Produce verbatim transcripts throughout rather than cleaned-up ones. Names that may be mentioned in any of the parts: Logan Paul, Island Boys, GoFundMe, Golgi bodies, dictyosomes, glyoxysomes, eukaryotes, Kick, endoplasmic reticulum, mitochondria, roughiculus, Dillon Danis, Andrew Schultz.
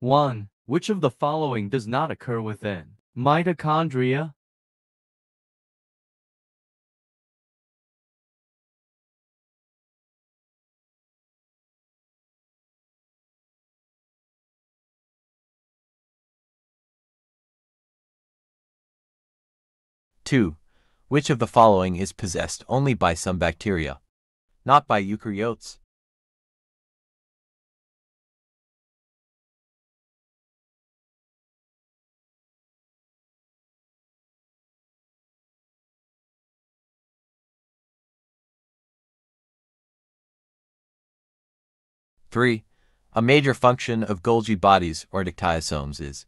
one. Which of the following does not occur within mitochondria? two. Which of the following is possessed only by some bacteria, not by eukaryotes? three. A major function of Golgi bodies or dictyosomes is.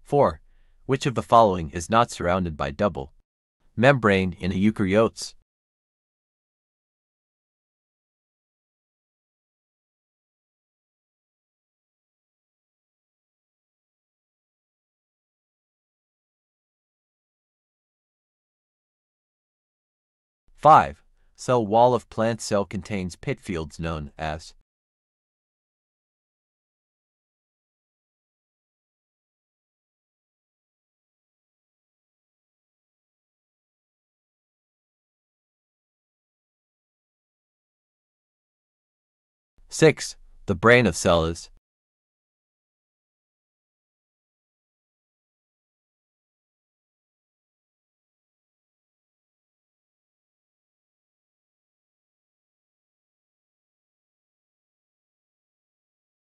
four. Which of the following is not surrounded by double membrane in eukaryotes? five. Cell wall of plant cell contains pit fields known as. six. The brain of cell is.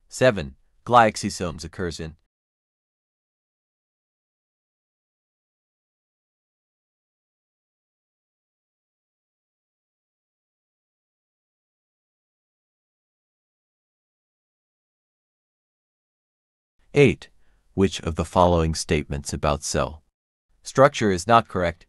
seven. Glyoxysomes occurs in. eight. Which of the following statements about cell structure is not correct?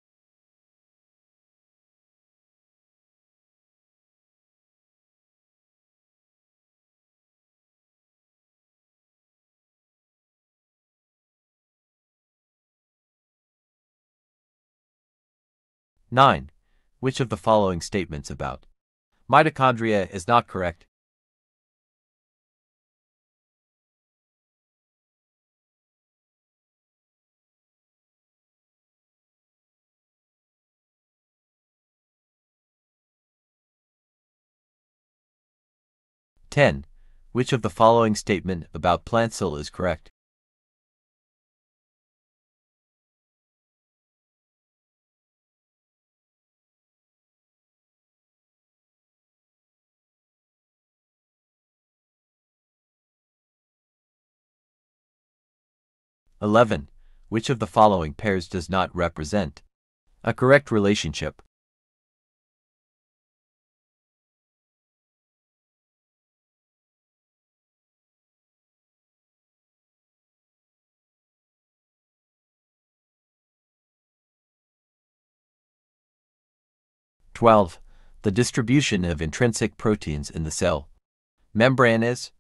nine. Which of the following statements about mitochondria is not correct? ten. Which of the following statement about plant cell is correct? eleven. Which of the following pairs does not represent a correct relationship? twelve. The distribution of intrinsic proteins in the cell membrane is.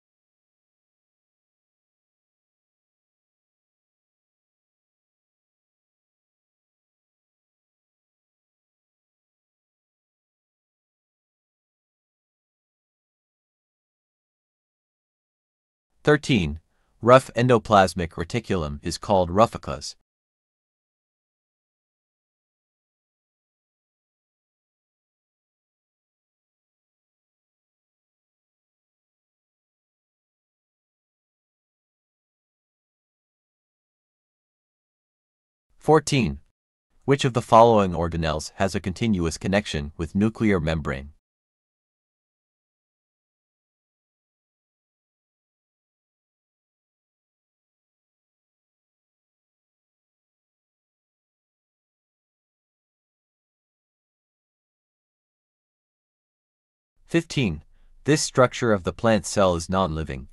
thirteen. Rough endoplasmic reticulum is called roughiculus. fourteen. Which of the following organelles has a continuous connection with nuclear membrane? fifteen. This structure of the plant cell is non-living.